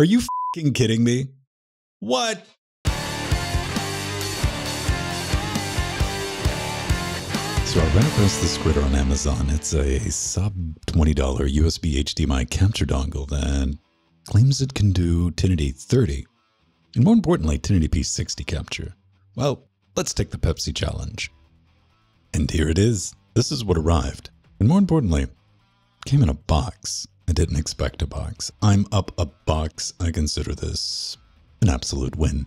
Are you f***ing kidding me? What? So I ran across this squid on Amazon. It's a sub-$20 USB HDMI capture dongle that claims it can do 1080x30, and more importantly, 1080p 60 capture. Well, let's take the Pepsi challenge. And here it is. This is what arrived. And more importantly, came in a box. I didn't expect a box. I'm up a box. I consider this an absolute win.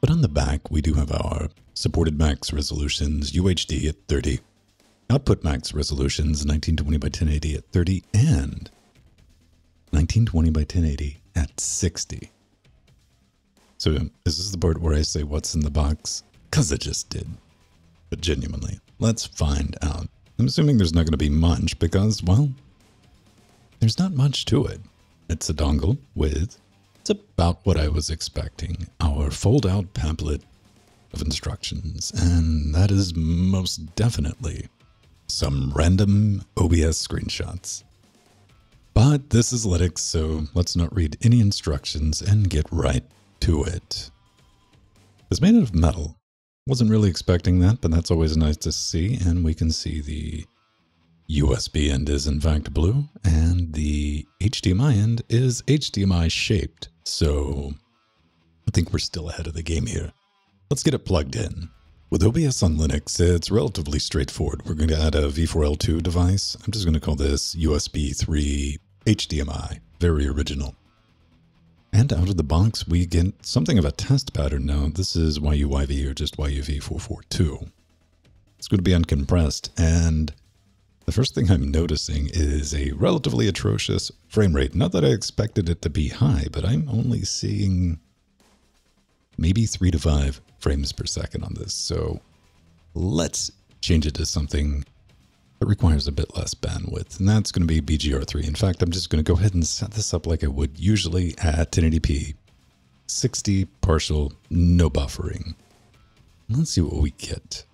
But on the back, we do have our supported max resolutions, UHD at 30, output max resolutions, 1920 by 1080 at 30, and 1920 by 1080 at 60. So is this the part where I say what's in the box? Because I just did. But genuinely, let's find out. I'm assuming there's not going to be much because, well, there's not much to it. It's a dongle with, it's about what I was expecting, our fold-out pamphlet of instructions, and that is most definitely some random OBS screenshots. But this is Linux, so let's not read any instructions and get right to it. It's made out of metal. Wasn't really expecting that, but that's always nice to see, and we can see the USB end is in fact blue, and the HDMI end is HDMI shaped, so I think we're still ahead of the game here. Let's get it plugged in. With OBS on Linux, it's relatively straightforward. We're going to add a V4L2 device. I'm just going to call this USB 3 HDMI. Very original. And out of the box, we get something of a test pattern now. This is YUIV or just YUV442. It's going to be uncompressed, and the first thing I'm noticing is a relatively atrocious frame rate. Not that I expected it to be high, but I'm only seeing maybe 3 to 5 frames per second on this. So let's change it to something that requires a bit less bandwidth, and that's going to be BGR3. In fact, I'm just going to go ahead and set this up like I would usually at 1080p, 60 partial, no buffering. Let's see what we get.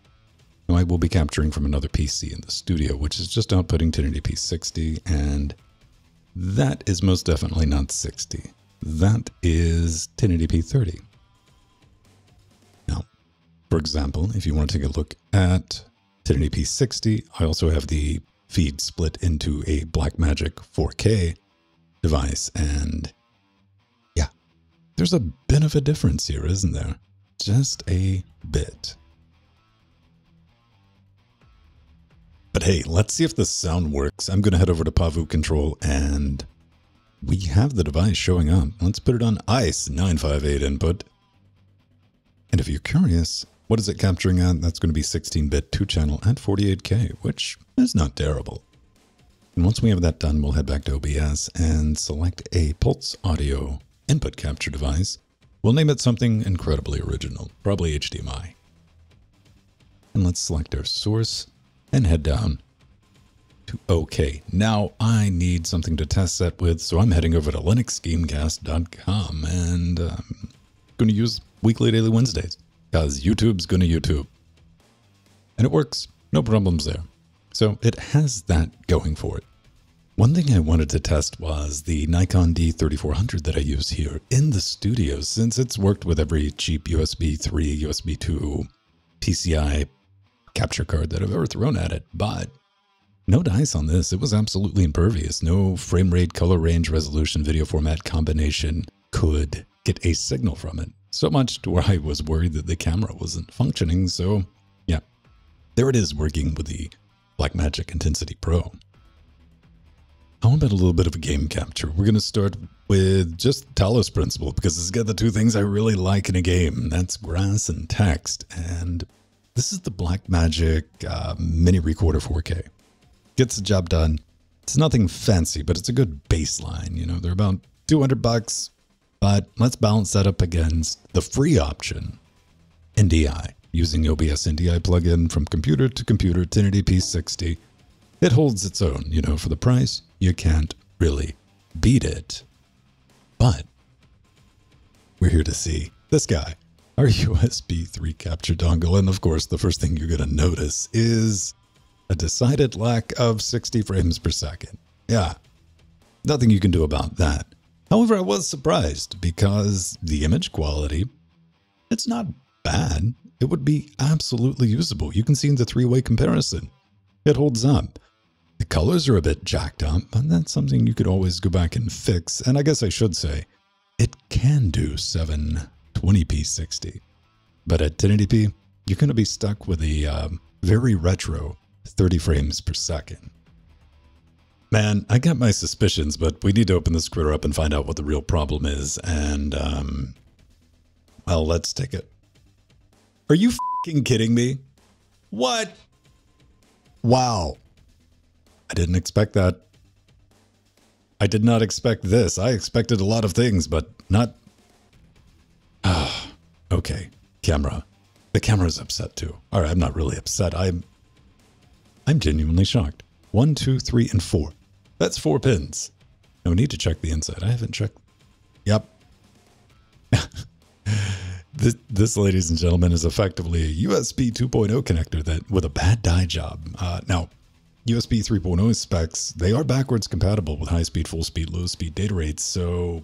Now, I will be capturing from another PC in the studio, which is just outputting 1080p 60, and that is most definitely not 60. That is 1080p 30. Now, for example, if you want to take a look at 1080p 60, I also have the feed split into a Blackmagic 4K device, and yeah, there's a bit of a difference here, isn't there? Just a bit. But hey, let's see if the sound works. I'm going to head over to Pavu Control, and we have the device showing up. Let's put it on ICE 958 input. And if you're curious, what is it capturing at? That's going to be 16-bit 2-channel at 48K, which is not terrible. And once we have that done, we'll head back to OBS and select a Pulse Audio input capture device. We'll name it something incredibly original, probably HDMI. And let's select our source and head down to OK. Now I need something to test that with, so I'm heading over to linuxgamecast.com, and I'm going to use weekly daily Wednesdays because YouTube's going to YouTube. And it works. No problems there. So it has that going for it. One thing I wanted to test was the Nikon D3400 that I use here in the studio, since it's worked with every cheap USB 3, USB 2, PCI capture card that I've ever thrown at it, but no dice on this. It was absolutely impervious. No frame rate, color range, resolution, video format combination could get a signal from it. So much to where I was worried that the camera wasn't functioning. So yeah, there it is working with the Blackmagic Intensity Pro. How about a little bit of a game capture? We're going to start with just Talos Principle because it's got the two things I really like in a game. That's grass and text. And this is the Blackmagic Mini Recorder 4K. Gets the job done. It's nothing fancy, but it's a good baseline. You know, they're about $200, but let's balance that up against the free option, NDI. Using OBS NDI plugin from computer to computer, 1080p 60. It holds its own, you know, for the price. You can't really beat it. But we're here to see this guy, our USB 3 capture dongle, and of course the first thing you're going to notice is a decided lack of 60 frames per second. Yeah, nothing you can do about that. However, I was surprised because the image quality, it's not bad. It would be absolutely usable. You can see in the three-way comparison, it holds up. The colors are a bit jacked up, and that's something you could always go back and fix. And I guess I should say, it can do 720p 60. But at 1080p, you're going to be stuck with a very retro 30 frames per second. Man, I got my suspicions, but we need to open this critter up and find out what the real problem is. And, well, let's take it. Are you f***ing kidding me? What? Wow. I didn't expect that. I did not expect this. I expected a lot of things, but not... okay, camera. The camera's upset too. All right, I'm not really upset. I'm genuinely shocked. 1, 2, 3, and 4. That's 4 pins. Now we need to check the inside. I haven't checked. Yep. This, ladies and gentlemen, is effectively a USB 2.0 connector that with a bad die job. Now, USB 3.0 specs, they are backwards compatible with high-speed, full-speed, low-speed data rates, so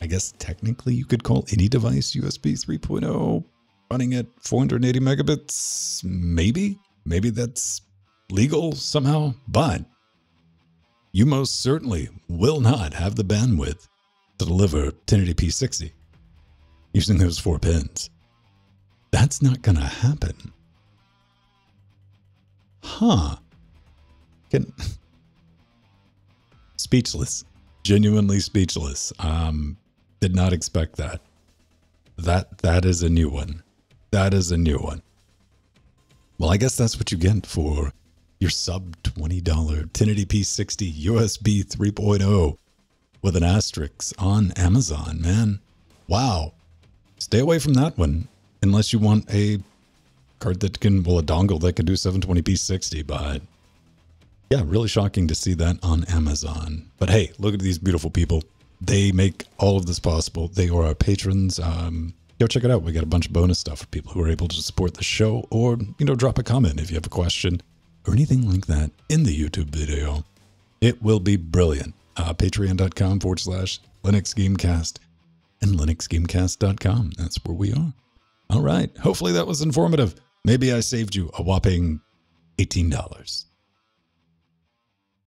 I guess technically you could call any device USB 3.0 running at 480 megabits, maybe? Maybe that's legal somehow, but you most certainly will not have the bandwidth to deliver 1080p 60 using those 4 pins. That's not gonna happen. Huh. Speechless, genuinely speechless. Did not expect that. That is a new one. That is a new one. Well, I guess that's what you get for your sub $20 1080p 60 USB 3.0 with an asterisk on Amazon, man. Wow. Stay away from that one unless you want a card that can, well, a dongle that can do 720p 60, but yeah, really shocking to see that on Amazon. But hey, look at these beautiful people. They make all of this possible. They are our patrons. Go check it out. We got a bunch of bonus stuff for people who are able to support the show or, you know, drop a comment if you have a question or anything like that in the YouTube video. It will be brilliant. Patreon.com/LinuxGameCast and LinuxGameCast.com. That's where we are. All right. Hopefully that was informative. Maybe I saved you a whopping $18.